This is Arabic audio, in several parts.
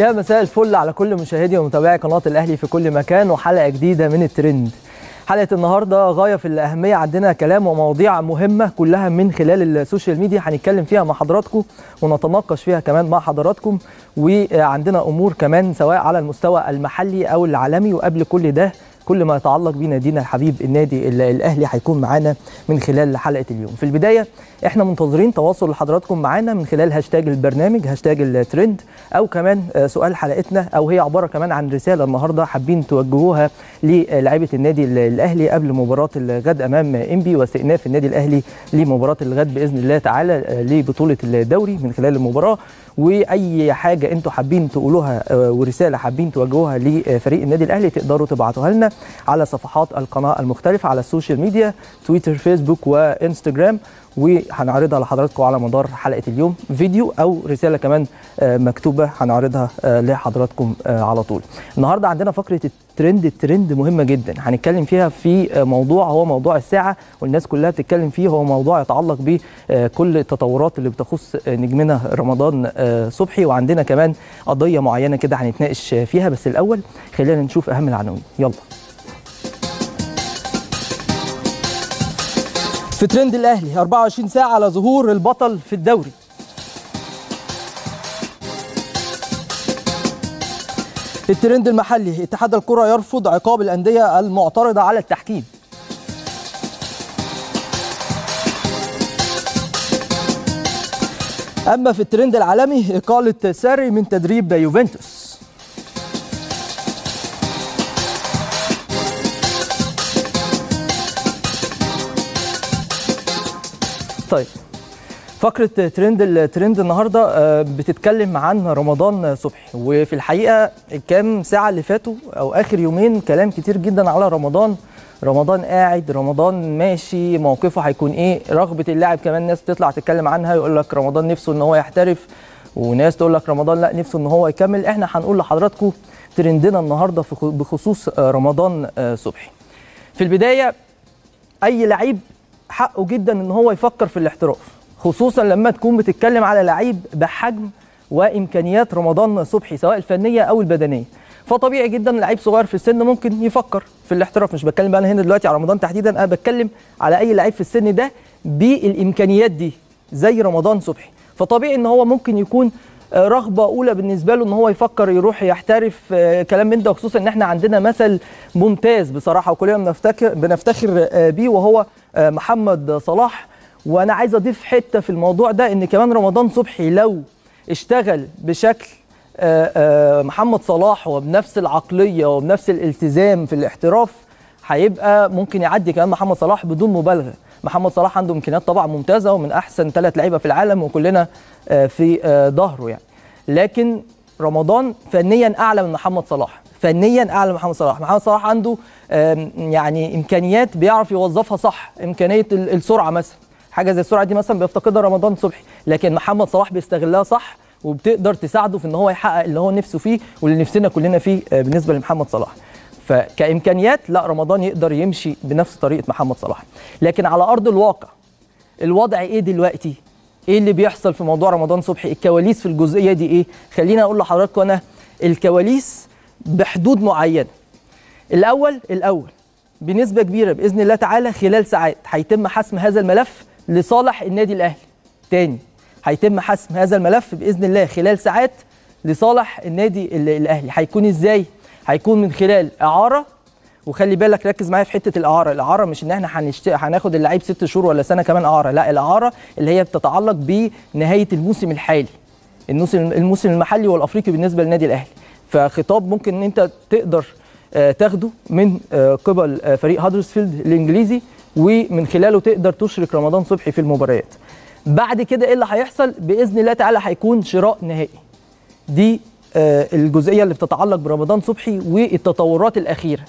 يا مساء الفل على كل مشاهدي ومتابعي قناة الأهلي في كل مكان وحلقة جديدة من التريند. حلقة النهاردة غاية في الأهمية، عندنا كلام ومواضيع مهمة كلها من خلال السوشيال ميديا هنتكلم فيها مع حضراتكم ونتناقش فيها كمان مع حضراتكم، وعندنا أمور كمان سواء على المستوى المحلي أو العالمي. وقبل كل ده كل ما يتعلق بنادينا الحبيب النادي الاهلي هيكون معانا من خلال حلقه اليوم. في البدايه احنا منتظرين تواصل لحضراتكم معانا من خلال هاشتاج البرنامج، هاشتاج الترند، او كمان سؤال حلقتنا، او هي عباره كمان عن رساله النهارده حابين توجهوها للاعيبه النادي الاهلي قبل مباراه الغد امام انبي واستئناف النادي الاهلي لمباراه الغد باذن الله تعالى لبطوله الدوري من خلال المباراه. واي حاجه انتم حابين تقولوها ورساله حابين توجهوها لفريق النادي الاهلي تقدروا تبعتوها لنا على صفحات القناه المختلفه على السوشيال ميديا، تويتر فيسبوك وانستجرام، وهنعرضها لحضراتكم على مدار حلقه اليوم فيديو او رساله كمان مكتوبه هنعرضها لحضراتكم على طول. النهارده عندنا فقره الترند مهمه جدا هنتكلم فيها في موضوع هو موضوع الساعه والناس كلها بتتكلم فيه، هو موضوع يتعلق بكل التطورات اللي بتخص نجمنا رمضان صبحي، وعندنا كمان قضيه معينه كده هنتناقش فيها. بس الاول خلينا نشوف اهم العناوين، يلا. في ترند الأهلي 24 ساعة على ظهور البطل في الدوري. الترند المحلي اتحاد الكرة يرفض عقاب الأندية المعترضة على التحكيم. أما في الترند العالمي إقالة ساري من تدريب يوفنتوس. طيب فقرة ترند النهاردة بتتكلم عن رمضان صبحي، وفي الحقيقة الكام ساعة اللي فاتوا أو آخر يومين كلام كتير جدا على رمضان قاعد، رمضان ماشي، موقفه هيكون إيه، رغبة اللاعب كمان ناس تطلع تتكلم عنها يقول لك رمضان نفسه إن هو يحترف، وناس تقول لك رمضان لا نفسه إن هو يكمل. إحنا هنقول لحضراتكم ترندنا النهاردة بخصوص رمضان صبحي. في البداية أي لعيب حقه جدا ان هو يفكر في الاحتراف، خصوصا لما تكون بتتكلم على لعيب بحجم وامكانيات رمضان صبحي سواء الفنيه او البدنيه، فطبيعي جدا لعيب صغير في السن ممكن يفكر في الاحتراف. مش بتكلم بقى هنا دلوقتي على رمضان تحديدا، انا بتكلم على اي لعيب في السن ده بالامكانيات دي زي رمضان صبحي، فطبيعي ان هو ممكن يكون رغبه اولى بالنسبه له ان هو يفكر يروح يحترف كلام من ده، خصوصا ان احنا عندنا مثل ممتاز بصراحه وكلنا بنفتخر بيه وهو محمد صلاح. وانا عايز اضيف حته في الموضوع ده ان كمان رمضان صبحي لو اشتغل بشكل محمد صلاح وبنفس العقليه وبنفس الالتزام في الاحتراف هيبقى ممكن يعدي كمان محمد صلاح بدون مبالغه. محمد صلاح عنده امكانيات طبعا ممتازه ومن احسن 3 لعيبه في العالم وكلنا في ظهره يعني، لكن رمضان فنيا اعلى من محمد صلاح، فنيا اعلى من محمد صلاح. محمد صلاح عنده يعني امكانيات بيعرف يوظفها صح، امكانيه السرعه مثلا، حاجه زي السرعه دي مثلا بيفتقدها رمضان صبحي، لكن محمد صلاح بيستغلها صح وبتقدر تساعده في ان هو يحقق اللي هو نفسه فيه واللي نفسنا كلنا فيه بالنسبه لمحمد صلاح. فكامكانيات لا رمضان يقدر يمشي بنفس طريقه محمد صلاح، لكن على ارض الواقع الوضع ايه دلوقتي؟ ايه اللي بيحصل في موضوع رمضان صبحي؟ الكواليس في الجزئيه دي ايه؟ خليني اقول لحضراتكم انا الكواليس بحدود معينه. الاول بنسبه كبيره باذن الله تعالى خلال ساعات هيتم حسم هذا الملف لصالح النادي الاهلي. تاني هيتم حسم هذا الملف باذن الله خلال ساعات لصالح النادي الاهلي. هيكون ازاي؟ هيكون من خلال اعاره، وخلي بالك ركز معايا في حته الاعاره مش ان احنا هناخد اللعيب 6 شهور ولا سنه كمان اعاره، لا الاعاره اللي هي بتتعلق بنهايه الموسم الحالي، الموسم المحلي والافريقي بالنسبه للنادي الاهلي. فخطاب ممكن ان انت تقدر تاخده من قبل فريق هادرسفيلد الانجليزي ومن خلاله تقدر تشرك رمضان صبحي في المباريات. بعد كده ايه اللي هيحصل؟ باذن الله تعالى هيكون شراء نهائي. دي الجزئيه اللي بتتعلق برمضان صبحي والتطورات الاخيره.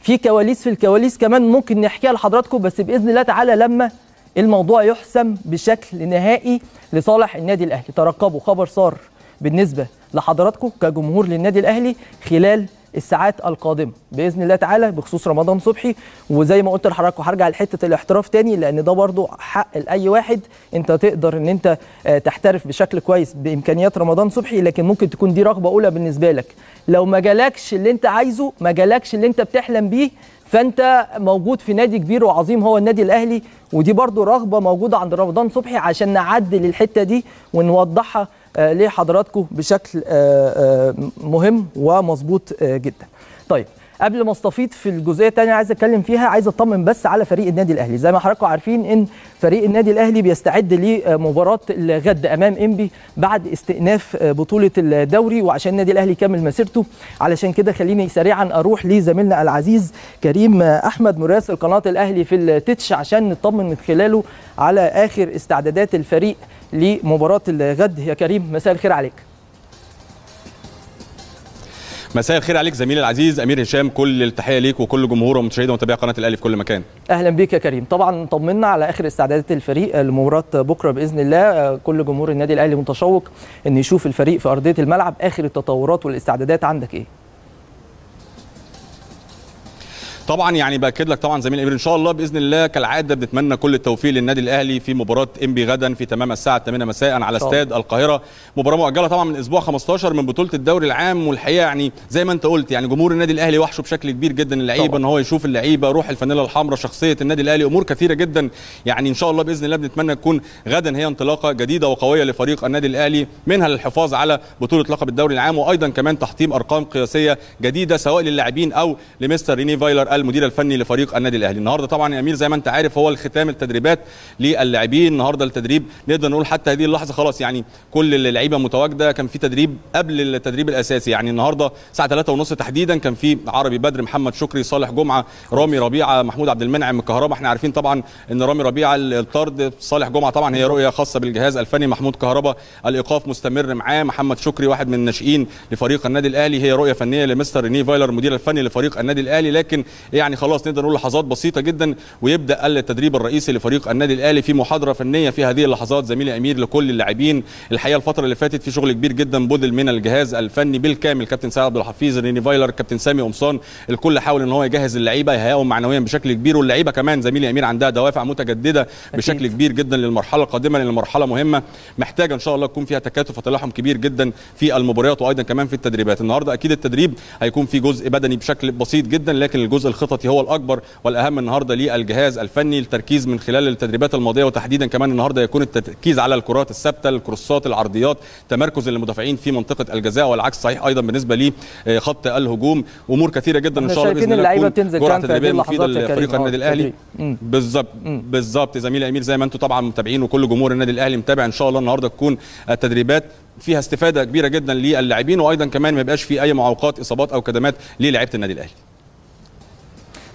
في كواليس في الكواليس كمان ممكن نحكيها لحضراتكم بس باذن الله تعالى لما الموضوع يحسم بشكل نهائي لصالح النادي الاهلي. ترقبوا خبر صار بالنسبه لحضراتكم كجمهور للنادي الاهلي خلال الساعات القادمه باذن الله تعالى بخصوص رمضان صبحي. وزي ما قلت لحضرتك وهرجع لحته الاحتراف تاني، لان ده برضو حق لاي واحد، انت تقدر ان انت تحترف بشكل كويس بامكانيات رمضان صبحي، لكن ممكن تكون دي رغبه اولى بالنسبه لك. لو ما جالكش اللي انت عايزه، ما جالكش اللي انت بتحلم بيه، فانت موجود في نادي كبير وعظيم هو النادي الاهلي، ودي برضو رغبه موجوده عند رمضان صبحي عشان نعدل الحته دي ونوضحها لحضراتكم بشكل مهم ومظبوط جدا. طيب قبل ما استفيض في الجزئيه الثانيه عايز اتكلم فيها، عايز اطمن بس على فريق النادي الاهلي. زي ما حضراتكم عارفين ان فريق النادي الاهلي بيستعد لمباراه الغد امام انبي بعد استئناف بطوله الدوري، وعشان النادي الاهلي يكمل مسيرته، علشان كده خليني سريعا اروح لزميلنا العزيز كريم احمد مراسل قناه الاهلي في التتش عشان نطمن من خلاله على اخر استعدادات الفريق لمباراه الغد. يا كريم مساء الخير عليك. مساء الخير عليك زميلي العزيز امير هشام، كل التحيه ليك وكل جمهوره ومشاهدينا ومتابعي قناه الاهلي في كل مكان. اهلا بيك يا كريم. طبعا طمنا على اخر استعدادات الفريق لمباراه بكره باذن الله. كل جمهور النادي الاهلي متشوق ان يشوف الفريق في ارضيه الملعب. اخر التطورات والاستعدادات عندك ايه؟ طبعا يعني باكد لك طبعا زميل امير ان شاء الله باذن الله كالعاده بنتمنى كل التوفيق للنادي الاهلي في مباراه انبي غدا في تمام الساعه 8 مساء على استاد القاهره. مباراه مؤجله طبعا من اسبوع 15 من بطوله الدوري العام، والحقيقه يعني زي ما انت قلت يعني جمهور النادي الاهلي وحشه بشكل كبير جدا اللعيبه، ان هو يشوف اللعيبه، روح الفانيله الحمراء، شخصيه النادي الاهلي، امور كثيره جدا. يعني ان شاء الله باذن الله بنتمنى تكون غدا هي انطلاقه جديده وقويه لفريق النادي الاهلي، منها للحفاظ على بطوله لقب الدوري العام، وايضا كمان تحطيم ارقام قياسيه جديده سواء للاعبين او لمستر ريني فايلر المدير الفني لفريق النادي الاهلي. النهارده طبعا يا امير زي ما انت عارف هو الختام التدريبات للاعبين، النهارده التدريب نقدر نقول حتى هذه اللحظه خلاص يعني كل اللعيبه متواجده. كان في تدريب قبل التدريب الاساسي، يعني النهارده الساعه 3:30 تحديدا كان في عربي بدر، محمد شكري، صالح جمعه، رامي ربيعه، محمود عبد المنعم، كهربا. احنا عارفين طبعا ان رامي ربيعه الطرد، صالح جمعه طبعا هي رؤيه خاصه بالجهاز الفني، محمود كهربا الايقاف مستمر معاه، محمد شكري واحد من الناشئين لفريق النادي الاهلي هي رؤيه فنيه لمستر ريني فايلر المدير الفني لفريق النادي الاهلي. لكن يعني خلاص نقدر نقول لحظات بسيطه جدا ويبدا التدريب الرئيسي لفريق النادي الاهلي في محاضره فنيه في هذه اللحظات زميلي امير لكل اللاعبين. الحقيقه الفتره اللي فاتت في شغل كبير جدا بذل من الجهاز الفني بالكامل، كابتن سعد عبد الحفيظ، ريني فايلر، كابتن سامي قمصان، الكل حاول ان هو يجهز اللعيبه يهيئهم معنويا بشكل كبير، واللعيبه كمان زميلي امير عندها دوافع متجدده بشكل كبير جدا للمرحله القادمه، لان المرحله مهمه محتاجه ان شاء الله تكون فيها تكاتف وتلاحم كبير جدا في المباريات وايضا كمان في التدريبات. النهارده اكيد التدريب هيكون في جزء بدني بشكل بسيط جدا، لكن الجزء الخططي هو الاكبر والاهم النهارده للجهاز الفني. التركيز من خلال التدريبات الماضيه وتحديدا كمان النهارده يكون التركيز على الكرات الثابته، الكروسات، العرضيات، تمركز المدافعين في منطقه الجزاء والعكس صحيح ايضا بالنسبه لخط الهجوم، امور كثيره جدا ان شاء الله باذن الله جرعه تدريبيه مفيده لفريق النادي الاهلي. بالظبط زميلي امير زي ما انتم طبعا متابعين وكل جمهور النادي الاهلي متابع، ان شاء الله النهارده تكون التدريبات فيها استفاده كبيره جدا للاعبين، وايضا كمان ما يبقاش في اي معوقات اصابات او كدمات للاعيبه النادي الاهلي.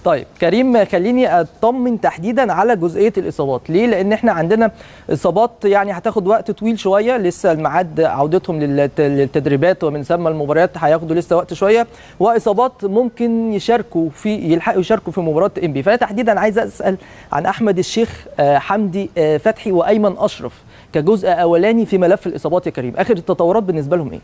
طيب كريم خليني اطمن تحديدا على جزئيه الاصابات، ليه؟ لان احنا عندنا اصابات يعني هتاخد وقت طويل شويه، لسه الميعاد عودتهم للتدريبات ومن ثم المباريات هياخدوا لسه وقت شويه، واصابات ممكن يلحقوا يشاركوا في مباراه انبي. فانا تحديدا عايز اسال عن احمد الشيخ، حمدي فتحي، وايمن اشرف كجزء اولاني في ملف الاصابات. يا كريم اخر التطورات بالنسبه لهم ايه؟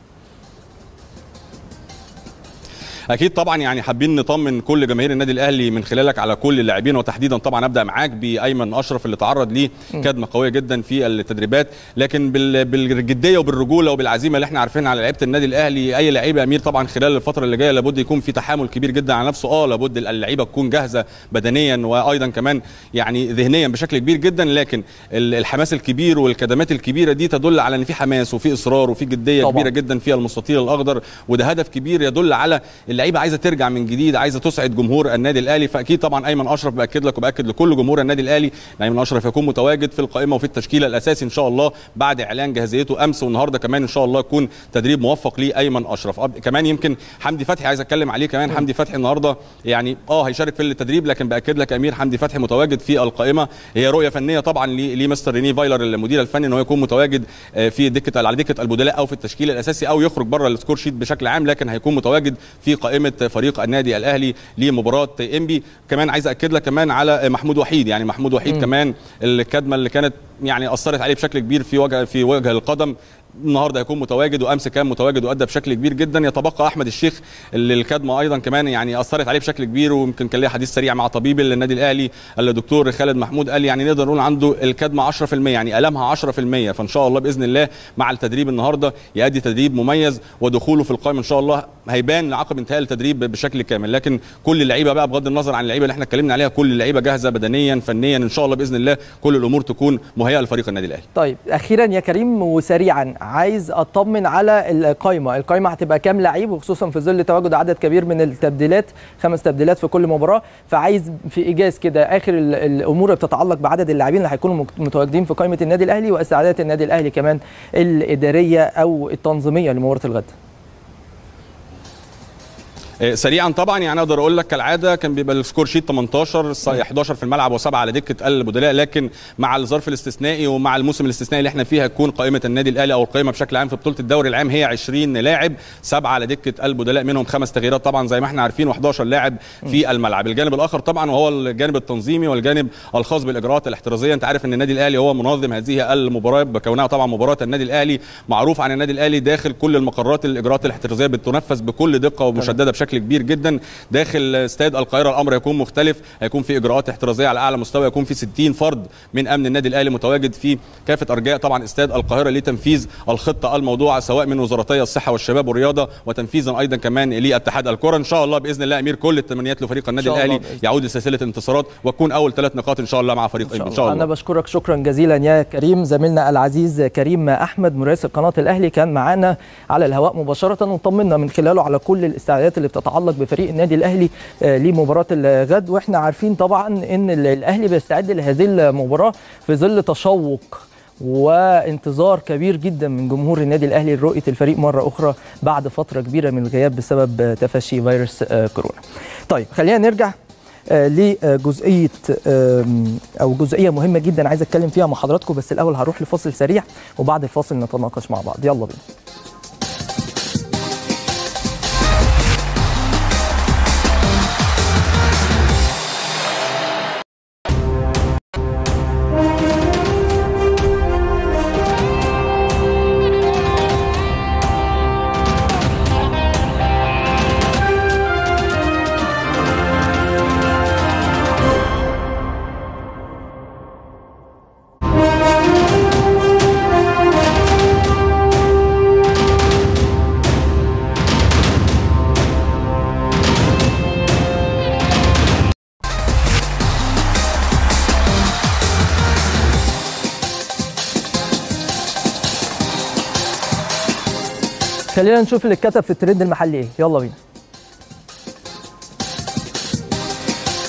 اكيد طبعا يعني حابين نطمن كل جماهير النادي الاهلي من خلالك على كل اللاعبين، وتحديدا طبعا ابدا معاك بايمن اشرف اللي تعرض ليه كدمه قويه جدا في التدريبات، لكن بالجديه وبالرجوله وبالعزيمه اللي احنا عارفينها على لعيبه النادي الاهلي. اي لعيبه امير طبعا خلال الفتره اللي جايه لابد يكون في تحامل كبير جدا على نفسه، لابد اللعيبه تكون جاهزه بدنيا وايضا كمان يعني ذهنيا بشكل كبير جدا، لكن الحماس الكبير والكدمات الكبيره دي تدل على ان في حماس وفي اصرار وفي جديه طبعا كبيره جدا في المستطيل الاخضر، وده هدف كبير يدل على اللعيبه عايزه ترجع من جديد، عايزه تسعد جمهور النادي الاهلي. فاكيد طبعا ايمن اشرف باكد لك وباكد لكل جمهور النادي الاهلي ان ايمن اشرف هيكون متواجد في القائمه وفي التشكيله الاساسي ان شاء الله بعد اعلان جاهزيته امس، والنهارده كمان ان شاء الله يكون تدريب موفق لايمن اشرف. كمان يمكن حمدي فتحي عايز اتكلم عليه كمان. حمدي فتحي النهارده يعني هيشارك في التدريب، لكن باكد لك امير حمدي فتحي متواجد في القائمه، هي رؤيه فنيه طبعا لمستر ريني فايلر المدير الفني ان هو يكون متواجد في دكه على دكه البدلاء او في التشكيله الاساسي او يخرج بره السكور شيت بشكل عام، لكن هيكون متواجد في قائمه فريق النادي الاهلي لمباراه انبي. كمان عايز اكد لك كمان على محمود وحيد، يعني محمود وحيد كمان الكدمه اللي كانت يعني اثرت عليه بشكل كبير في وجه القدم. النهارده هيكون متواجد، وامس كان متواجد وادى بشكل كبير جدا. يتبقى احمد الشيخ اللي الكدمه ايضا كمان يعني اثرت عليه بشكل كبير، ويمكن كان ليه حديث سريع مع طبيب النادي الاهلي الدكتور خالد محمود، قال يعني نقدر نقول عنده الكدمه 10%، يعني ألمها 10%. فان شاء الله باذن الله مع التدريب النهارده يؤدي تدريب مميز، ودخوله في القائمه ان شاء الله هيبان عقب انتهاء التدريب بشكل كامل. لكن كل اللعيبه بقى بغض النظر عن اللعيبه اللي احنا اتكلمنا عليها، كل اللعيبه جاهزه بدنيا فنيا، ان شاء الله باذن الله كل الامور تكون مهيئه لفريق النادي الاهلي. طيب اخيرا يا كريم وسريعا، عايز اطمن على القايمه هتبقى كام لعيب، وخصوصا في ظل تواجد عدد كبير من التبديلات، 5 تبديلات في كل مباراه، فعايز في ايجاز كده اخر الامور بتتعلق بعدد اللاعبين اللي هيكونوا متواجدين في قائمه النادي الاهلي، واستعدادات النادي الاهلي كمان الاداريه او التنظيميه لمباراه الغد. سريعا طبعا يعني اقدر اقول لك كالعاده كان بيبقى السكور شيت 18 11 في الملعب و7 على دكه البدلاء، لكن مع الظرف الاستثنائي ومع الموسم الاستثنائي اللي احنا فيه هتكون قائمه النادي الاهلي او القائمه بشكل عام في بطوله الدوري العام هي 20 لاعب، 7 على دكه البدلاء منهم 5 تغييرات طبعا زي ما احنا عارفين، و11 لاعب في الملعب. الجانب الاخر طبعا وهو الجانب التنظيمي والجانب الخاص بالاجراءات الاحترازيه. انت عارف ان النادي الاهلي هو منظم هذه المباراه بكونها طبعا مباراه النادي الاهلي، معروف عن النادي الاهلي داخل كل المقرات الاجراءات الاحترازيه بتنفذ بكل دقه ومشدده بشكل كبير جدا. داخل استاد القاهره الامر هيكون مختلف، هيكون في اجراءات احترازيه على اعلى مستوى، هيكون في 60 فرد من امن النادي الاهلي متواجد في كافه ارجاء طبعا استاد القاهره لتنفيذ الخطه الموضوعه سواء من وزارتي الصحه والشباب والرياضه، وتنفيذا ايضا كمان لاتحاد الكره. ان شاء الله باذن الله امير كل التمنيات لفريق النادي الاهلي يعود لسلسله انتصارات ويكون اول 3 نقاط ان شاء الله مع فريق ان شاء الله. انا بشكرك شكرا جزيلا يا كريم. زميلنا العزيز كريم احمد مراسل قناه الاهلي كان معانا على الهواء مباشره، وطمنا من خلاله على كل الاستعدادات اللي بتتعلق بفريق النادي الاهلي لمباراه الغد. واحنا عارفين طبعا ان الاهلي بيستعد لهذه المباراه في ظل تشوق وانتظار كبير جدا من جمهور النادي الاهلي لرؤيه الفريق مره اخرى بعد فتره كبيره من الغياب بسبب تفشي فيروس كورونا. طيب خلينا نرجع لجزئيه او جزئيه مهمه جدا عايز اتكلم فيها مع حضراتكم، بس الاول هروح لفاصل سريع وبعد الفاصل نتناقش مع بعض. يلا بينا. خلينا نشوف اللي اتكتب في الترند المحلي ايه، يلا بينا.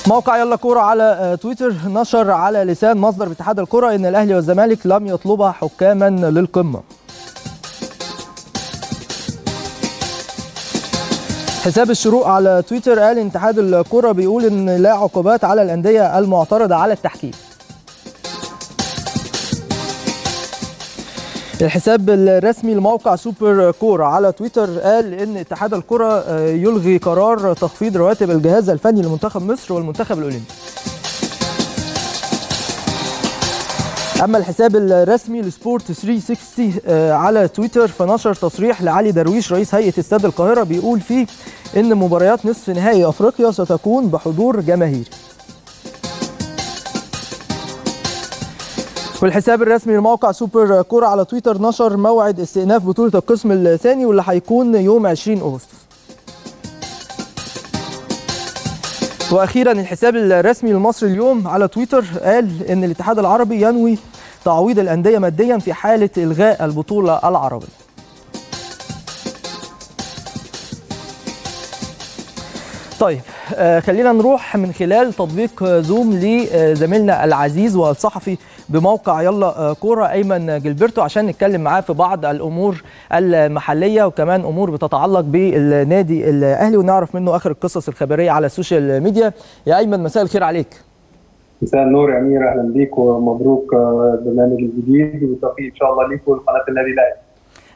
موقع يلا كوره على تويتر نشر على لسان مصدر اتحاد الكوره ان الاهلي والزمالك لم يطلبا حكاما للقمه. حساب الشروق على تويتر قال ان اتحاد الكوره بيقول ان لا عقوبات على الانديه المعترضه على التحكيم. الحساب الرسمي لموقع سوبر كورة على تويتر قال إن اتحاد الكرة يلغي قرار تخفيض رواتب الجهاز الفني لمنتخب مصر والمنتخب الأولمبي. أما الحساب الرسمي لسبورت 360 على تويتر فنشر تصريح لعلي درويش رئيس هيئة استاد القاهرة بيقول فيه إن مباريات نصف نهائي أفريقيا ستكون بحضور جماهيري. والحساب الرسمي لموقع سوبر كورة على تويتر نشر موعد استئناف بطولة القسم الثاني واللي هيكون يوم 20 أغسطس. وأخيرا الحساب الرسمي لمصر اليوم على تويتر قال إن الاتحاد العربي ينوي تعويض الأندية ماديا في حالة إلغاء البطولة العربية. طيب خلينا نروح من خلال تطبيق زوم لزميلنا العزيز والصحفي بموقع يلا كوره ايمن جلبرتو عشان نتكلم معاه في بعض الامور المحليه وكمان امور بتتعلق بالنادي الاهلي ونعرف منه اخر القصص الخبريه على السوشيال ميديا. يا ايمن مساء الخير عليك. مساء النور يا امير، اهلا بيك ومبروك البرنامج الجديد وتوفيق ان شاء الله ليك ولقناه النادي الاهلي.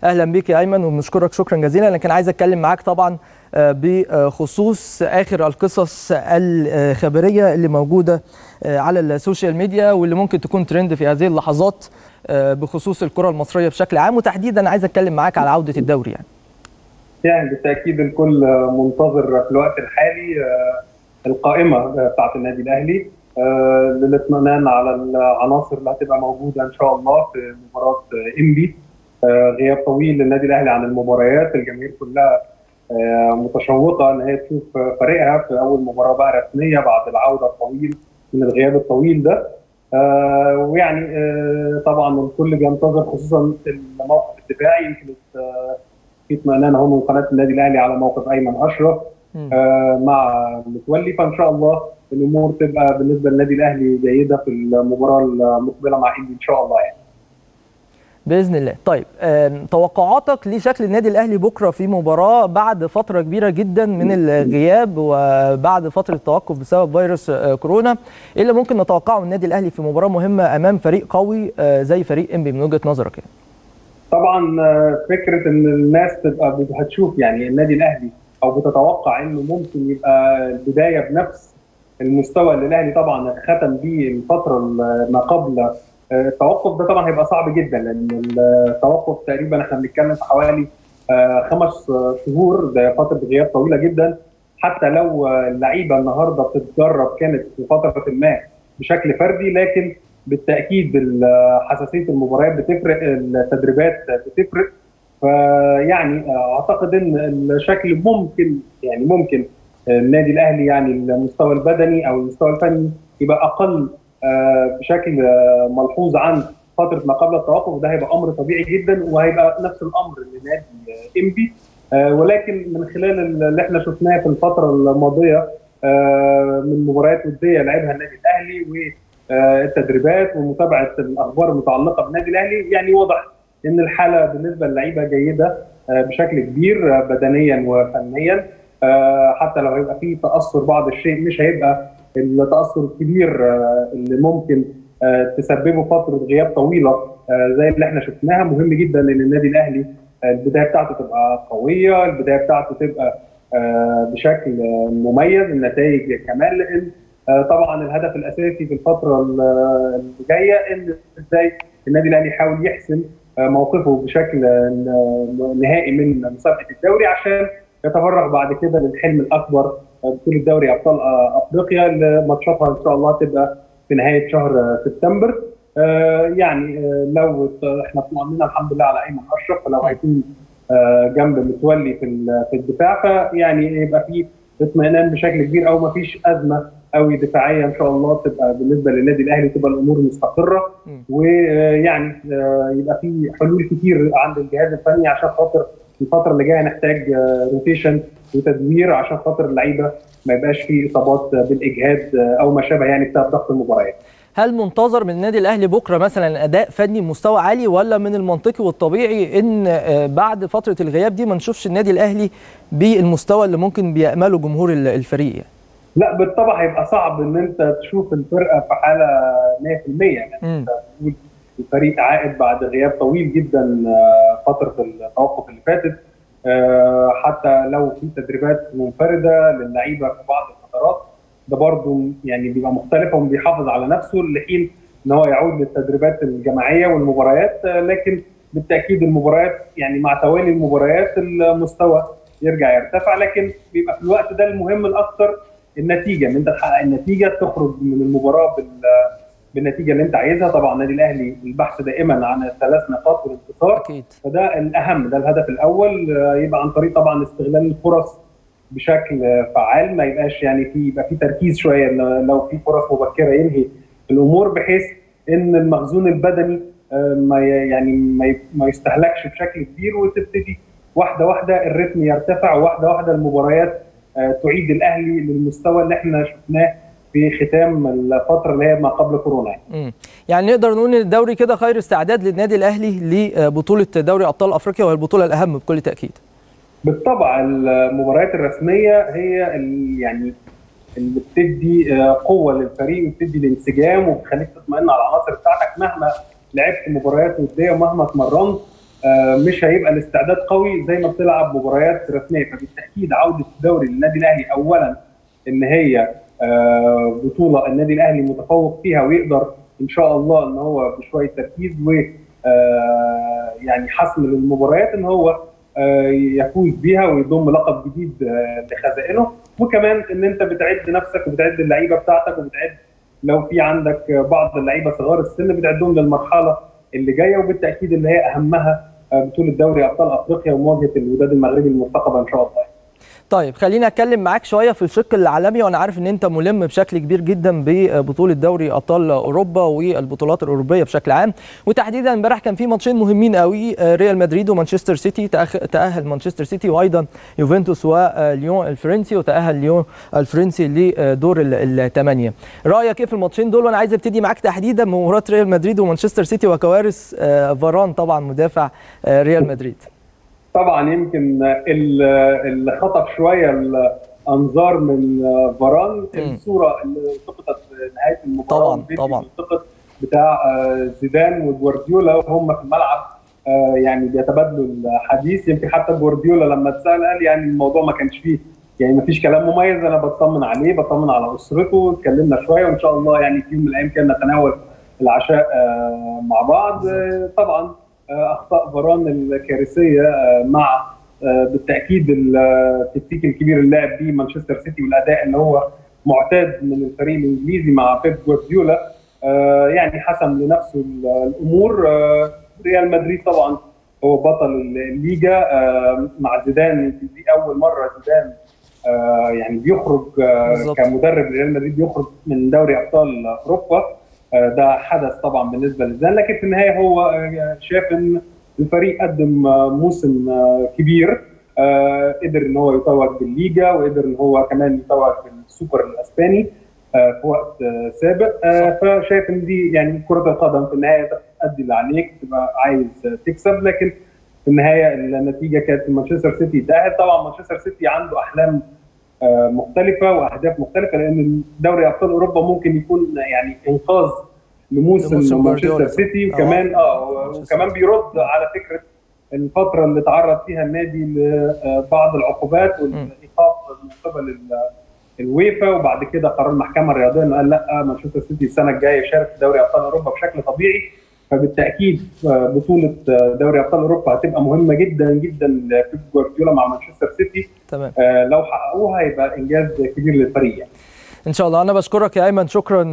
اهلا بيك يا ايمن وبنشكرك شكرا جزيلا. انا كان عايز اتكلم معاك طبعا بخصوص اخر القصص الخبريه اللي موجوده على السوشيال ميديا واللي ممكن تكون ترند في هذه اللحظات بخصوص الكره المصريه بشكل عام، وتحديدا عايز اتكلم معاك على عوده الدوري. يعني بالتاكيد الكل منتظر في الوقت الحالي القائمه بتاعت النادي الاهلي للاطمئنان على العناصر اللي هتبقى موجوده ان شاء الله في مباراه انبي. غياب طويل للنادي الاهلي عن المباريات، الجماهير كلها متشوقه ان هي تشوف فريقها في اول مباراه بقى رسميه بعد العوده الطويل من الغياب الطويل ده. ويعني طبعا الكل بينتظر خصوصا الموقف الدفاعي. يمكن في اطمئنان اهو من قناه النادي الاهلي على موقف ايمن اشرف مع متولي، فان شاء الله الامور تبقى بالنسبه للنادي الاهلي جيده في المباراه المقبله مع اندي ان شاء الله يعني. باذن الله. طيب توقعاتك لشكل النادي الاهلي بكره في مباراه بعد فتره كبيره جدا من الغياب وبعد فتره التوقف بسبب فيروس كورونا، ايه اللي ممكن نتوقعه من النادي الاهلي في مباراه مهمه امام فريق قوي زي فريق انبي من وجهه نظرك يعني؟ طبعا فكره ان الناس تبقى هتشوف يعني النادي الاهلي او بتتوقع انه ممكن يبقى البدايه بنفس المستوى اللي الاهلي طبعا ختم بيه الفتره ما قبل التوقف ده، طبعا هيبقى صعب جدا لان التوقف تقريبا احنا بنتكلم في حوالي 5 شهور، ده فتره غياب طويله جدا. حتى لو اللعيبه النهارده بتتدرب كانت في فتره ما بشكل فردي، لكن بالتاكيد حساسيه المباريات بتفرق، التدريبات بتفرق، فيعني اعتقد ان الشكل ممكن النادي الاهلي يعني المستوى البدني او المستوى الفني يبقى اقل بشكل ملحوظ عن فتره ما قبل التوقف. ده هيبقى امر طبيعي جدا وهيبقى نفس الامر لنادي انبي، ولكن من خلال اللي احنا شفناه في الفتره الماضيه من مباريات وديه لعبها النادي الاهلي والتدريبات ومتابعه الاخبار المتعلقه بالنادي الاهلي، يعني واضح ان الحاله بالنسبه للعيبه جيده بشكل كبير بدنيا وفنيا. حتى لو هيبقى فيه تاثر بعض الشيء مش هيبقى التاثر الكبير اللي ممكن تسببه فتره غياب طويله زي اللي احنا شفناها. مهم جدا ان النادي الاهلي البدايه بتاعته تبقى قويه، البدايه بتاعته تبقى بشكل مميز، النتائج كمان، لان طبعا الهدف الاساسي في الفتره اللي جايه ان ازاي النادي الاهلي يحاول يحسن موقفه بشكل نهائي من مسابقه الدوري عشان يتفرغ بعد كده للحلم الاكبر بطولة دوري ابطال افريقيا اللي ماتشاتها ان شاء الله تبقى في نهايه شهر سبتمبر. يعني لو احنا طمننا الحمد لله على ايمن اشرف، فلو هيكون جنب متولي في الدفاع، فيعني يبقى في اطمئنان بشكل كبير او ما فيش ازمه قوي دفاعيه ان شاء الله تبقى بالنسبه للنادي الاهلي، تبقى الامور مستقره ويعني يبقى في حلول كتير عند الجهاز الفني عشان خاطر الفتره اللي جايه نحتاج روتيشن وتدوير عشان خاطر اللعيبه ما يبقاش فيه اصابات بالاجهاد او ما شابه يعني بسبب ضغط المباريات. هل منتظر من النادي الاهلي بكره مثلا اداء فني بمستوى عالي، ولا من المنطقي والطبيعي ان بعد فتره الغياب دي ما نشوفش النادي الاهلي بالمستوى اللي ممكن بيأمله جمهور الفريق؟ لا بالطبع هيبقى صعب ان انت تشوف الفرقه في حاله 100%، يعني الفريق عائد بعد غياب طويل جدا فتره التوقف اللي فاتت. حتى لو في تدريبات منفرده للعيبه في بعض الفترات، ده برضه يعني بيبقى مختلف وبيحافظ على نفسه لحين ان هو يعود للتدريبات الجماعيه والمباريات. لكن بالتاكيد المباريات يعني مع توالي المباريات المستوى يرجع يرتفع، لكن بيبقى في الوقت ده المهم الاكثر النتيجه، ان انت تحقق النتيجه، تخرج من المباراه بالنتيجه اللي انت عايزها. طبعا النادي الاهلي البحث دائما عن 3 نقاط والانتصار اكيد، فده الاهم، ده الهدف الاول، يبقى عن طريق طبعا استغلال الفرص بشكل فعال، ما يبقاش يعني يبقى في تركيز شويه لو في فرص مبكره ينهي الامور، بحيث ان المخزون البدني ما يستهلكش بشكل كبير، وتبتدي واحده واحده الريتم يرتفع، واحده واحده المباريات تعيد الاهلي للمستوى اللي احنا شفناه في ختام الفتره اللي هي ما قبل كورونا. يعني نقدر نقول ان الدوري كده خير استعداد للنادي الاهلي لبطوله دوري ابطال افريقيا، وهي البطوله الاهم بكل تاكيد. بالطبع المباريات الرسميه هي اللي بتدي قوه للفريق وبتدي الانسجام وبتخليك تطمئن على العناصر بتاعتك. مهما لعبت مباريات وديه ومهما اتمرنت مش هيبقى الاستعداد قوي زي ما بتلعب مباريات رسميه. فبالتاكيد عوده الدوري للنادي الاهلي اولا ان هي بطوله النادي الاهلي متفوق فيها ويقدر ان شاء الله ان هو بشويه تركيز و يعني حسم للمباريات ان هو يفوز بيها ويضم لقب جديد لخزائنه، وكمان ان انت بتعد نفسك وبتعد اللعيبه بتاعتك وبتعد لو في عندك بعض اللعيبه صغار السن بتعدهم للمرحله اللي جايه، وبالتاكيد اللي هي اهمها بطوله دوري ابطال افريقيا ومواجهه الوداد المغربي المستقبل ان شاء الله. طيب خلينا اتكلم معاك شويه في الشق العالمي، وانا عارف ان انت ملم بشكل كبير جدا ببطوله دوري ابطال اوروبا والبطولات الاوروبيه بشكل عام، وتحديدا امبارح كان في ماتشين مهمين قوي، ريال مدريد ومانشستر سيتي. تاهل مانشستر سيتي وايضا يوفنتوس وليون الفرنسي، وتاهل ليون الفرنسي لدور الثمانيه. رايك ايه في الماتشين دول؟ وانا عايز ابتدي معاك تحديدا مباراه ريال مدريد ومانشستر سيتي وكوارث فاران طبعا مدافع ريال مدريد. طبعا يمكن اللي خطف شويه الانظار من فاران الصوره اللي التقطت نهايه المباراه طبعا التقط بتاع زيدان وجوارديولا وهم في الملعب، يعني بيتبادلوا الحديث. يمكن حتى جوارديولا لما اتسال قال يعني الموضوع ما كانش فيه يعني ما فيش كلام مميز، انا بطمن عليه بطمن على اسرته، اتكلمنا شويه وان شاء الله يعني في يوم من الايام كنا نتناول العشاء مع بعض. طبعا اخطاء فاران الكارثيه مع بالتاكيد التكتيك الكبير اللي لعب بيه مانشستر سيتي والاداء اللي هو معتاد من الفريق الانجليزي مع بيب جوارديولا، يعني حسم لنفسه الامور. ريال مدريد طبعا هو بطل الليجا مع زيدان، دي اول مره زيدان يعني بيخرج كمدرب ريال مدريد بيخرج من دوري ابطال اوروبا، ده حدث طبعا بالنسبه لزيدان، لكن في النهايه هو شاف ان الفريق قدم موسم كبير، قدر ان هو يتوج بالليجا وقدر ان هو كمان يتوج بالسوبر الاسباني في وقت سابق، فشايف ان دي يعني كره القدم في النهايه تأدي اللي عليك، تبقى عايز تكسب، لكن في النهايه النتيجه كانت مانشستر سيتي تأهل. طبعا مانشستر سيتي عنده احلام مختلفة وأهداف مختلفة، لأن دوري أبطال أوروبا ممكن يكون يعني إنقاذ لموسم مانشستر سيتي، وكمان وكمان بيرد على فكرة الفترة اللي تعرض فيها النادي لبعض العقوبات والإيقاف من قبل الويفا، وبعد كده قرار المحكمة الرياضية إنه قال لا مانشستر سيتي السنة الجاية يشارك في دوري أبطال أوروبا بشكل طبيعي. فبالتأكيد بطولة دوري أبطال أوروبا هتبقى مهمة جدا جدا لبيب جوارديولا مع مانشستر سيتي، تمام. لو حققوها هيبقى إنجاز كبير للفريق يعني. ان شاء الله. انا بشكرك يا ايمن، شكرا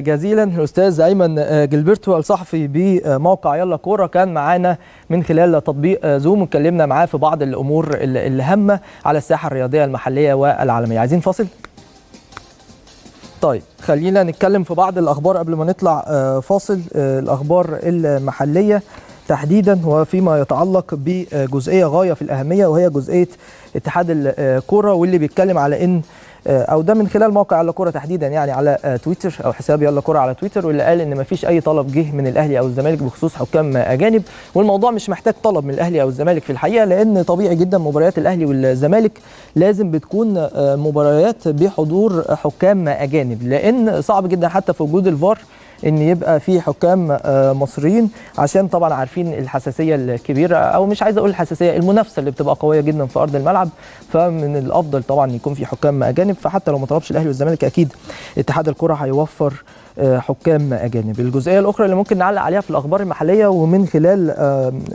جزيلا. الاستاذ ايمن جلبرتو الصحفي بموقع يلا كوره كان معانا من خلال تطبيق زوم، واتكلمنا معاه في بعض الامور الهامه على الساحه الرياضيه المحليه والعالميه. عايزين فاصل؟ طيب خلينا نتكلم في بعض الأخبار قبل ما نطلع فاصل. الأخبار المحلية تحديدا وفيما يتعلق بجزئية غاية في الأهمية، وهي جزئية اتحاد الكرة، واللي بيتكلم على إن أو ده من خلال موقع يلا كرة تحديدا يعني على تويتر أو حساب يلا كرة على تويتر، واللي قال إن مفيش أي طلب جه من الأهلي أو الزمالك بخصوص حكام أجانب، والموضوع مش محتاج طلب من الأهلي أو الزمالك في الحقيقة، لأن طبيعي جدا مباريات الأهلي والزمالك لازم بتكون مباريات بحضور حكام أجانب، لأن صعب جدا حتى في وجود الفار ان يبقى في حكام مصريين، عشان طبعا عارفين الحساسيه الكبيره، او مش عايز اقول الحساسيه، المنافسه اللي بتبقى قويه جدا في ارض الملعب، فمن الافضل طبعا يكون في حكام اجانب. فحتى لو ما طلبش الاهلي والزمالك اكيد اتحاد الكره هيوفر حكام اجانب. الجزئيه الاخرى اللي ممكن نعلق عليها في الاخبار المحليه ومن خلال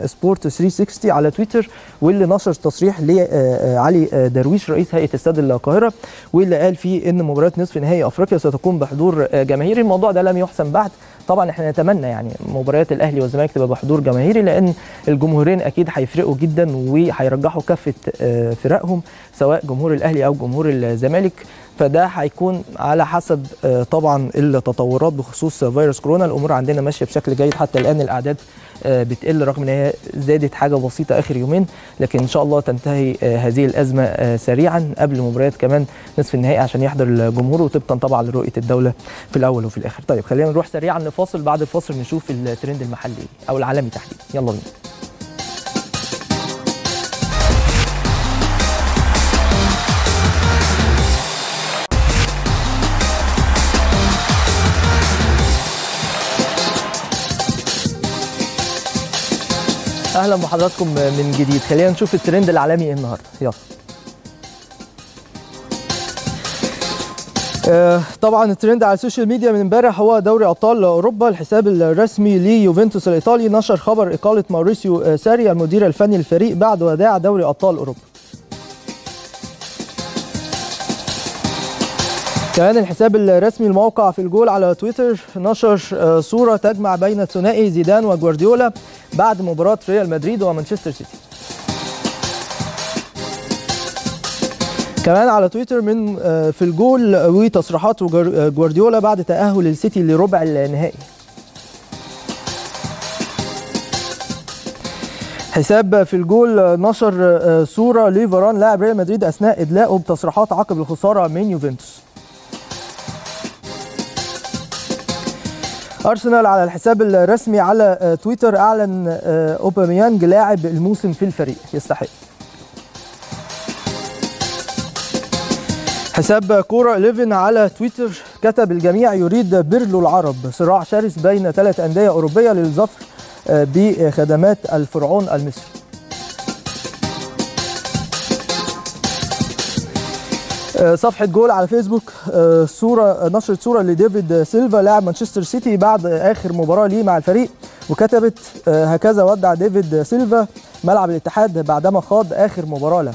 سبورت 360 على تويتر، واللي نشر تصريح لعلي درويش رئيس هيئه استاد القاهره، واللي قال فيه ان مباراه نصف نهائي افريقيا ستكون بحضور جماهيري. الموضوع ده لم يحسم بعد، طبعا احنا نتمنى يعني مباريات الاهلي والزمالك تبقى بحضور جماهيري، لان الجمهورين اكيد هيفرقوا جدا وهيرجحوا كافه فرقهم سواء جمهور الاهلي او جمهور الزمالك، فده هيكون على حسب طبعا التطورات بخصوص فيروس كورونا. الامور عندنا ماشيه بشكل جيد حتى الان، الاعداد بتقل رغم ان هي زادت حاجه بسيطه اخر يومين، لكن ان شاء الله تنتهي هذه الازمه سريعا قبل مباريات كمان نصف النهائي عشان يحضر الجمهور، وطبقا طبعا لرؤيه الدوله في الاول وفي الاخر. طيب خلينا نروح سريعا لفاصل، بعد الفاصل نشوف الترند المحلي او العالمي تحديدا. يلا بينا. اهلا بحضراتكم من جديد. خلينا نشوف الترند العالمي ايه النهارده، يلا. طبعا الترند على السوشيال ميديا من امبارح هو دوري ابطال اوروبا. الحساب الرسمي ليوفنتوس الايطالي نشر خبر اقاله موريسيو ساري المدير الفني للفريق بعد وداع دوري ابطال اوروبا. كمان الحساب الرسمي الموقع في الجول على تويتر نشر صوره تجمع بين ثنائي زيدان وجوارديولا بعد مباراه ريال مدريد ومانشستر سيتي. كمان على تويتر من في الجول وتصريحات جوارديولا بعد تأهل السيتي لربع النهائي. حساب في الجول نشر صوره لفاران لاعب ريال مدريد اثناء ادلائه بتصريحات عقب الخساره من يوفنتوس. ارسنال على الحساب الرسمي على تويتر اعلن اوباميانج لاعب الموسم في الفريق يستحق. حساب كورة 11 على تويتر كتب الجميع يريد بيرلو العرب، صراع شرس بين 3 أندية أوروبية للظفر بخدمات الفرعون المصري. صفحة جول على فيسبوك نشرت صورة لديفيد سيلفا لاعب مانشستر سيتي بعد آخر مباراة ليه مع الفريق، وكتبت هكذا ودع ديفيد سيلفا ملعب الاتحاد بعدما خاض آخر مباراة له.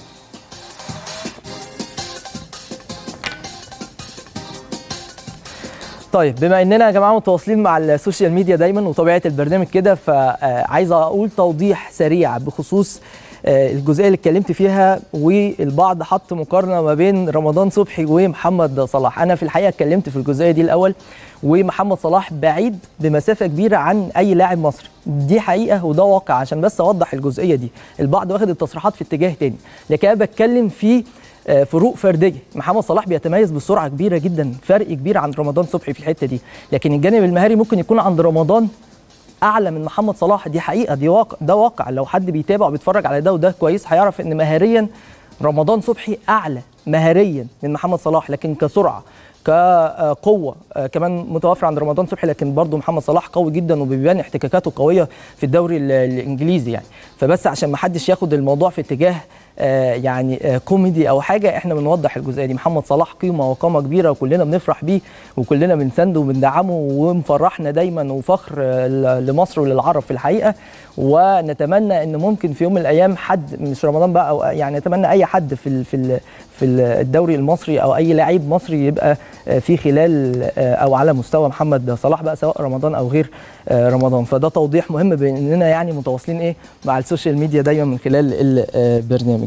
طيب بما اننا يا جماعه متواصلين مع السوشيال ميديا دايما وطبيعه البرنامج كده، فعايز اقول توضيح سريع بخصوص الجزئيه اللي اتكلمت فيها، والبعض حط مقارنه ما بين رمضان صبحي ومحمد صلاح. انا في الحقيقه اتكلمت في الجزئيه دي الاول، ومحمد صلاح بعيد بمسافه كبيره عن اي لاعب مصري، دي حقيقه وده واقع، عشان بس اوضح الجزئيه دي. البعض واخد التصريحات في اتجاه تاني، لكن انا بتكلم في فروق فرديه. محمد صلاح بيتميز بسرعه كبيره جدا، فرق كبير عن رمضان صبحي في الحته دي، لكن الجانب المهاري ممكن يكون عند رمضان اعلى من محمد صلاح، دي حقيقه، دي واقع، ده واقع. لو حد بيتابع وبيتفرج على ده وده كويس هيعرف ان مهاريا رمضان صبحي اعلى مهاريا من محمد صلاح، لكن كسرعه كقوه كمان متوفر عند رمضان صبحي، لكن برضه محمد صلاح قوي جدا وبيبان احتكاكاته قويه في الدوري الانجليزي يعني. فبس عشان ما حدش ياخد الموضوع في اتجاه يعني كوميدي او حاجه، احنا بنوضح الجزئيه دي. محمد صلاح قيمه وقامه كبيره، وكلنا بنفرح بيه وكلنا بنسنده وبندعمه ومفرحنا دايما، وفخر لمصر وللعرب في الحقيقه. ونتمنى ان ممكن في يوم من الايام حد مش رمضان بقى أو يعني نتمنى اي حد في الدوري المصري او اي لاعب مصري يبقى في خلال او على مستوى محمد صلاح بقى، سواء رمضان او غير رمضان. فده توضيح مهم باننا يعني متواصلين مع السوشيال ميديا دايما من خلال البرنامج.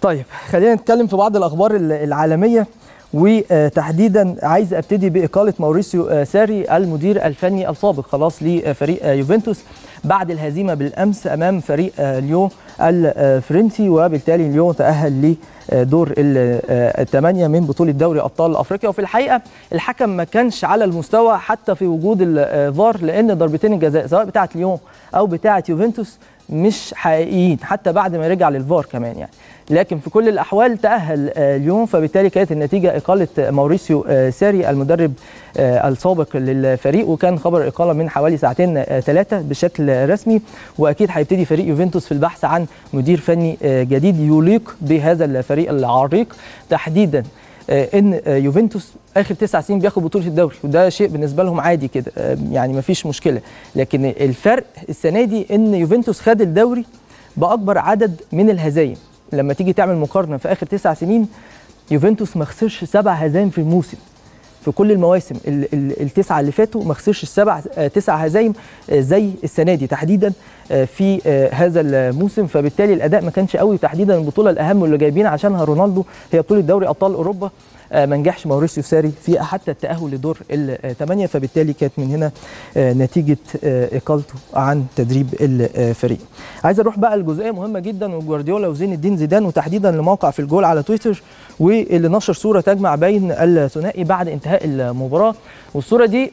طيب خلينا نتكلم في بعض الاخبار العالميه، وتحديدا عايز ابتدي باقاله موريسيو ساري المدير الفني السابق خلاص لفريق يوفنتوس بعد الهزيمه بالامس امام فريق ليون الفرنسي، وبالتالي ليون تاهل لدور ال8 من بطوله دوري ابطال افريقيا. وفي الحقيقه الحكم ما كانش على المستوى حتى في وجود الفار، لان ضربتين الجزاء سواء بتاعه ليون او بتاعه يوفنتوس مش حقيقيين حتى بعد ما رجع للفار كمان يعني، لكن في كل الاحوال تاهل اليوم، فبالتالي كانت النتيجه اقاله موريسيو ساري المدرب السابق للفريق، وكان خبر اقاله من حوالي 2 3 ساعات بشكل رسمي. واكيد هيبتدي فريق يوفنتوس في البحث عن مدير فني جديد يليق بهذا الفريق العريق، تحديدا ان يوفنتوس اخر 9 سنين بياخد بطوله الدوري، وده شيء بالنسبه لهم عادي كده يعني مفيش مشكله، لكن الفرق السنه دي ان يوفنتوس خد الدوري باكبر عدد من الهزايم. لما تيجي تعمل مقارنه في اخر 9 سنين، يوفنتوس ما خسرش 7 هزايم في الموسم، في كل المواسم ال9 اللي فاتوا ما خسرش 9 هزايم زي السنه دي تحديدا في هذا الموسم. فبالتالي الاداء ما كانش قوي، تحديدا البطوله الاهم اللي جايبين عشانها رونالدو هي بطوله دوري ابطال اوروبا، ما نجحش موريسيو ساري فيها حتى التاهل لدور ال8، فبالتالي كانت من هنا نتيجه اقالته عن تدريب الفريق. عايز اروح بقى لجزئيه مهمه جدا وجوارديولا وزين الدين زيدان، وتحديدا لموقع في الجول على تويتر واللي نشر صوره تجمع بين الثنائي بعد انتهاء المباراه. والصوره دي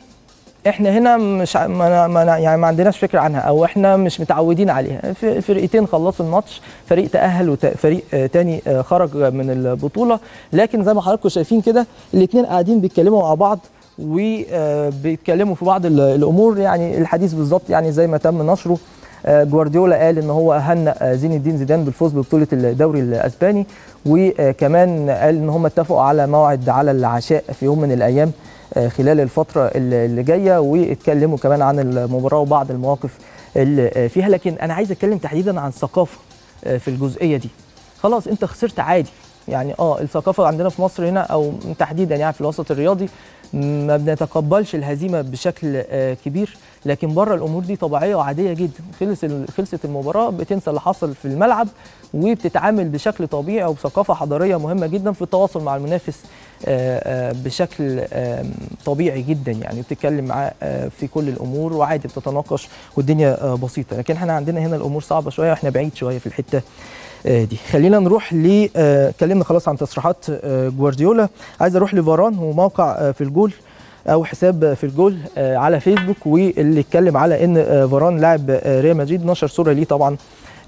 احنا هنا مش يعني ما عندناش فكره عنها، او احنا مش متعودين عليها. فرقتين خلصوا الماتش، فريق تاهل وفريق تاني خرج من البطوله، لكن زي ما حضراتكم شايفين كده الاثنين قاعدين بيتكلموا مع بعض وبيتكلموا في بعض الامور، يعني الحديث بالظبط يعني زي ما تم نشره جوارديولا قال ان هو اهنأ زين الدين زيدان بالفوز ببطوله الدوري الاسباني، وكمان قال ان هم اتفقوا على موعد على العشاء في يوم من الايام خلال الفتره اللي جايه، واتكلموا كمان عن المباراه وبعض المواقف اللي فيها. لكن انا عايز اتكلم تحديدا عن الثقافه في الجزئيه دي. خلاص انت خسرت عادي، يعني الثقافه عندنا في مصر هنا او تحديدا يعني في الوسط الرياضي ما بنتقبلش الهزيمه بشكل كبير، لكن بره الامور دي طبيعيه وعاديه جدا. خلصت المباراه، بتنسى اللي حصل في الملعب وبتتعامل بشكل طبيعي وبثقافه حضاريه مهمه جدا في التواصل مع المنافس بشكل طبيعي جدا، يعني بتتكلم معاه في كل الامور وعادي بتتناقش والدنيا بسيطه. لكن احنا عندنا هنا الامور صعبه شويه واحنا بعيد شويه في الحته دي. خلينا نروح ل اتكلمنا خلاص عن تصريحات جوارديولا، عايز اروح لفاران وموقع في الجول او حساب في الجول على فيسبوك، واللي اتكلم على ان فاران لاعب ريال مدريد، نشر صوره ليه طبعا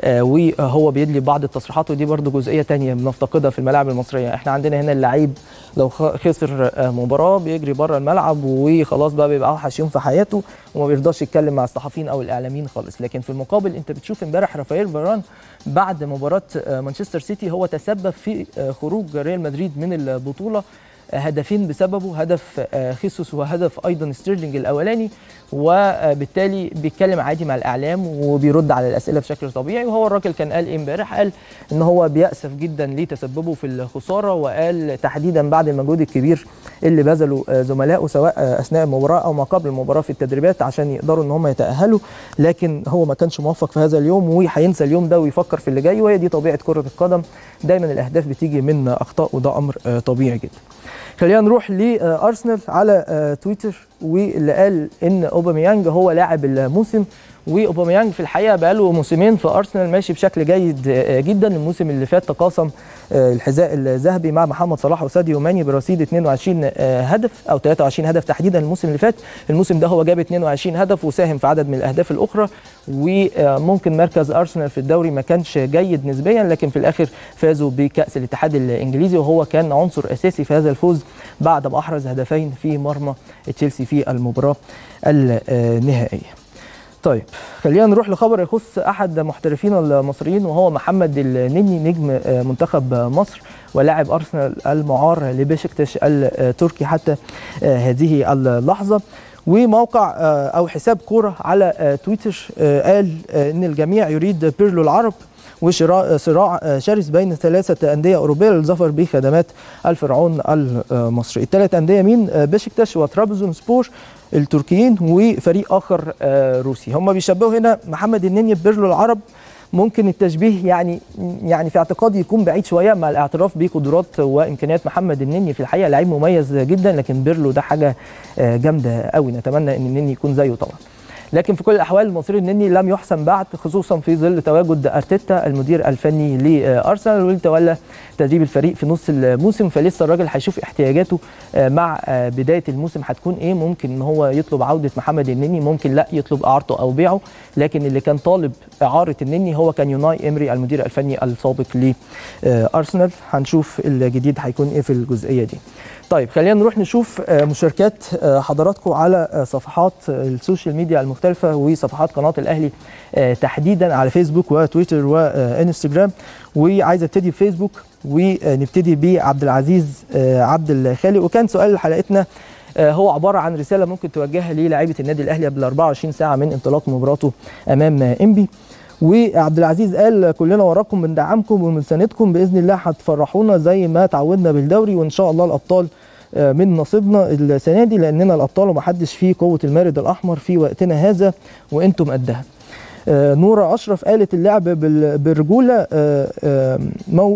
وهو بيدلي بعض التصريحات، ودي برضو جزئيه ثانيه بنفتقدها في الملاعب المصريه. احنا عندنا هنا اللعيب لو خسر مباراه بيجري بره الملعب وخلاص بقى بيبقى اوحش يوم في حياته وما بيرضاش يتكلم مع الصحفيين او الاعلاميين خالص. لكن في المقابل انت بتشوف امبارح رافائيل فاران بعد مباراه مانشستر سيتي هو تسبب في خروج ريال مدريد من البطوله، هدفين بسببه، هدف خيسوس وهدف ايضا ستيرلينج الاولاني، وبالتالي بيتكلم عادي مع الاعلام وبيرد على الاسئله بشكل طبيعي. وهو الراجل كان قال امبارح قال ان هو بيأسف جدا لتسببه في الخساره، وقال تحديدا بعد المجهود الكبير اللي بذله زملائه سواء اثناء المباراه او ما قبل المباراه في التدريبات عشان يقدروا ان هم يتأهلوا، لكن هو ما كانش موفق في هذا اليوم وهينسى اليوم ده ويفكر في اللي جاي. وهي دي طبيعه كرة القدم، دايما الاهداف بتيجي من اخطاء وده امر طبيعي جدا. خلينا نروح لارسنال على تويتر، واللي قال ان اوباميانج هو لاعب الموسم، واوباميانج في الحقيقه بقاله موسمين في ارسنال ماشي بشكل جيد جدا. الموسم اللي فات تقاسم الحذاء الذهبي مع محمد صلاح وساديو ماني برصيد 22 هدف او 23 هدف تحديدا الموسم اللي فات. الموسم ده هو جاب 22 هدف وساهم في عدد من الاهداف الاخرى، وممكن مركز ارسنال في الدوري ما كانش جيد نسبيا، لكن في الاخر فازوا بكاس الاتحاد الانجليزي وهو كان عنصر اساسي في هذا الفوز بعد ما احرز هدفين في مرمى تشيلسي في المباراه النهائيه. طيب خلينا نروح لخبر يخص احد محترفين المصريين، وهو محمد النني نجم منتخب مصر ولاعب ارسنال المعار لبشكتش التركي حتى هذه اللحظه. وموقع او حساب كوره على تويتر قال ان الجميع يريد بيرلو العرب، وصراع شرس بين ثلاثة أندية أوروبية للظفر بخدمات الفرعون المصري. الثلاث أندية مين؟ بشكتاش وطرابزون سبور التركيين وفريق آخر روسي. هم بيشبهوا هنا محمد النني ببيرلو العرب، ممكن التشبيه يعني في اعتقادي يكون بعيد شويه مع الاعتراف بقدرات وامكانيات محمد النني. في الحقيقه لعيب مميز جدا، لكن بيرلو ده حاجه جامده قوي، نتمنى ان النني يكون زيه طبعا. لكن في كل الاحوال المصري النني لم يحسم بعد، خصوصا في ظل تواجد ارتيتا المدير الفني لارسنال واللي تولى تدريب الفريق في نص الموسم، فلسه الراجل هيشوف احتياجاته مع بدايه الموسم هتكون ايه. ممكن ان هو يطلب عوده محمد النني، ممكن لا يطلب اعارته او بيعه، لكن اللي كان طالب اعاره النني هو كان يوناي امري المدير الفني السابق لارسنال. هنشوف الجديد هيكون ايه في الجزئيه دي. طيب خلينا نروح نشوف مشاركات حضراتكم على صفحات السوشيال ميديا المختلفة وصفحات قناة الأهلي تحديدا على فيسبوك وتويتر وانستجرام. وعايز ابتدي بفيسبوك، ونبتدي بعبد العزيز عبد الخالق، وكان سؤال حلقتنا هو عبارة عن رسالة ممكن توجهها للاعيبة النادي الأهلي قبل 24 ساعة من انطلاق مباراته أمام إنبي. وعبد العزيز قال كلنا وراكم، بندعمكم وبنساندكم، باذن الله هتفرحونا زي ما تعودنا بالدوري، وان شاء الله الابطال من نصيبنا السنه دي لاننا الابطال ومحدش فيه قوه المارد الاحمر في وقتنا هذا وانتم قدها. نوره اشرف قالت اللعب بالرجوله،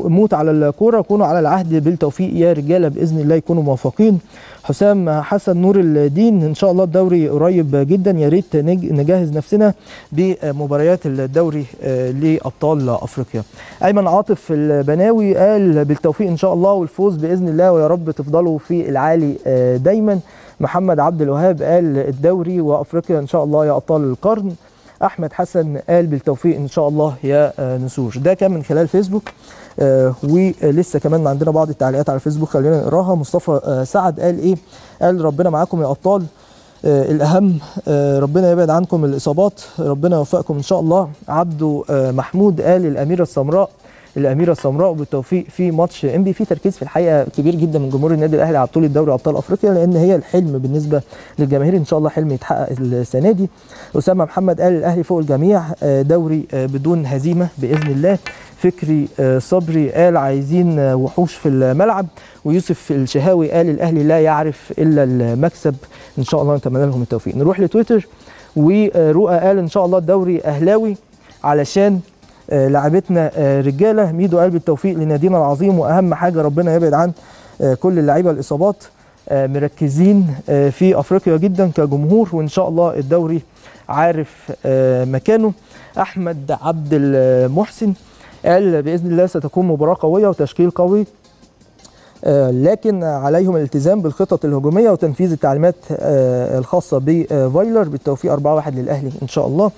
موت على الكوره، كونوا على العهد بالتوفيق يا رجاله، باذن الله يكونوا موفقين. حسام حسن نور الدين ان شاء الله الدوري قريب جدا، يا ريت نجهز نفسنا بمباريات الدوري لابطال افريقيا. ايمن عاطف البناوي قال بالتوفيق ان شاء الله والفوز باذن الله، ويا رب تفضلوا في العالي دايما. محمد عبد الوهاب قال الدوري وافريقيا ان شاء الله يا ابطال القرن. احمد حسن قال بالتوفيق ان شاء الله يا نسور. ده كان من خلال فيسبوك، ولسه كمان عندنا بعض التعليقات على فيسبوك خلينا نقراها. مصطفى سعد قال ايه؟ قال ربنا معاكم يا ابطال، الأهم ربنا يبعد عنكم الإصابات، ربنا يوفقكم إن شاء الله. عبده محمود قال الأميرة السمراء وبالتوفيق في ماتش إنبي. في تركيز في الحقيقة كبير جدا من جمهور النادي الأهلي على بطولة دوري أبطال أفريقيا، لأن هي الحلم بالنسبة للجماهير، إن شاء الله حلم يتحقق السنة دي. أسامة محمد قال الأهلي فوق الجميع، دوري بدون هزيمة بإذن الله. فكري صبري قال عايزين وحوش في الملعب. ويوسف الشهاوي قال الأهلي لا يعرف إلا المكسب، إن شاء الله نتمنى لهم التوفيق. نروح لتويتر، ورؤى قال إن شاء الله الدوري أهلاوي علشان لعبتنا رجاله. ميدو قال بالتوفيق لنادينا العظيم، واهم حاجه ربنا يبعد عن كل اللعيبه الاصابات. مركزين في افريقيا جدا كجمهور، وان شاء الله الدوري عارف مكانه. احمد عبد المحسن قال باذن الله ستكون مباراه قويه وتشكيل قوي، لكن عليهم الالتزام بالخطط الهجوميه وتنفيذ التعليمات الخاصه بفايلر. بالتوفيق 4-1 للاهلي ان شاء الله.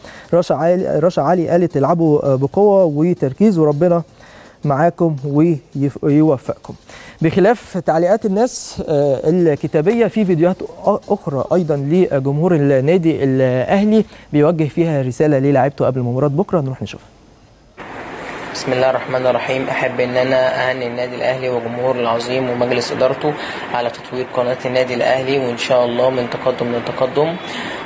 رشا علي قالت تلعبوا بقوه وتركيز وربنا معاكم ويوفقكم. بخلاف تعليقات الناس الكتابيه، في فيديوهات اخرى ايضا لجمهور النادي الاهلي بيوجه فيها رساله للاعيبته قبل مباراه بكره، نروح نشوفها. بسم الله الرحمن الرحيم. أحب إن أنا أهني النادي الأهلي وجمهوره العظيم ومجلس إدارته على تطوير قناة النادي الأهلي، وإن شاء الله من تقدم لتقدم.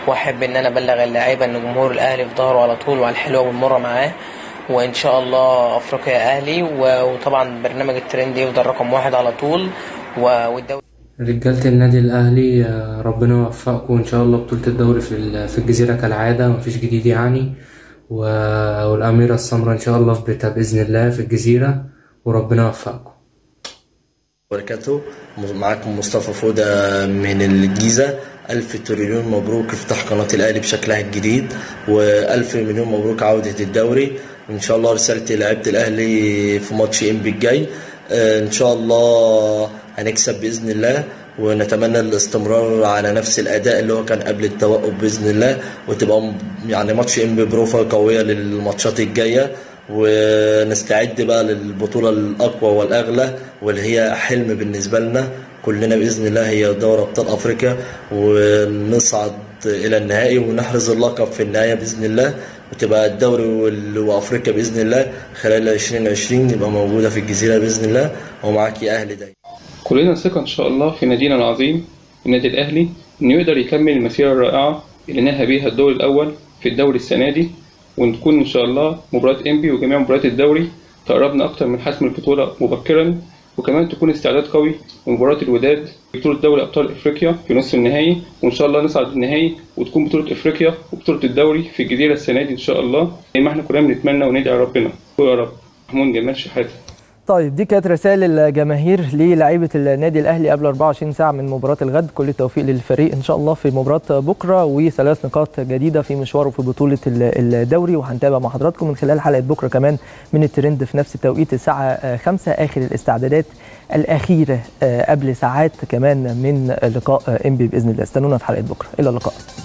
وأحب إن أنا أبلغ اللاعيبة إن جمهور الأهلي في ظهره على طول، وعلى الحلوة والمرة معاه، وإن شاء الله أفريقيا أهلي. وطبعا برنامج التريند يفضل رقم واحد على طول. والدوري رجالة النادي الأهلي ربنا يوفقكم، وإن شاء الله بطولة الدوري في الجزيرة كالعادة، مفيش جديد يعني. والأميرة السمراء إن شاء الله في بيتها بإذن الله في الجزيرة، وربنا يوفقكم. بركاته معاكم مصطفى فودة من الجيزة. 1000 تريليون مبروك افتتاح قناة الأهلي بشكلها الجديد، و1000 مليون مبروك عودة الدوري. وإن شاء الله رسالة لعيبة الأهلي في ماتش إنبي الجاي إن شاء الله هنكسب بإذن الله، ونتمنى الاستمرار على نفس الاداء اللي هو كان قبل التوقف باذن الله، وتبقى يعني ماتش إنبي بروفا قويه للماتشات الجايه، ونستعد بقى للبطوله الاقوى والاغلى واللي هي حلم بالنسبه لنا كلنا باذن الله، هي دوري ابطال افريقيا، ونصعد الى النهائي ونحرز اللقب في النهايه باذن الله، وتبقى الدوري وافريقيا باذن الله خلال 2020 نبقى موجوده في الجزيره باذن الله. ومعاك يا اهلي دايما. كلنا ثقة إن شاء الله في نادينا العظيم النادي الأهلي إنه يقدر يكمل المسيرة الرائعة اللي نهى بيها الدور الأول في الدوري السنة دي، ونكون إن شاء الله مباراة إنبي وجميع مباريات الدوري تقربنا أكتر من حسم البطولة مبكرا، وكمان تكون استعداد قوي لمباراة الوداد بطولة دوري أبطال إفريقيا في نصف النهائي، وإن شاء الله نصعد النهائي وتكون بطولة إفريقيا وبطولة الدوري في الجزيرة السنة دي إن شاء الله، زي ما إحنا كلنا بنتمنى وندعي ربنا يا رب. محمود جمال شحاتة. طيب دي كانت رسائل الجماهير للاعيبه النادي الاهلي قبل 24 ساعه من مباراه الغد. كل التوفيق للفريق ان شاء الله في مباراه بكره، وثلاث نقاط جديده في مشواره في بطوله الدوري، وهنتابع مع حضراتكم من خلال حلقه بكره كمان من الترند في نفس التوقيت الساعه 5 اخر الاستعدادات الاخيره قبل ساعات كمان من لقاء إنبي باذن الله. استنونا في حلقه بكره، الى اللقاء.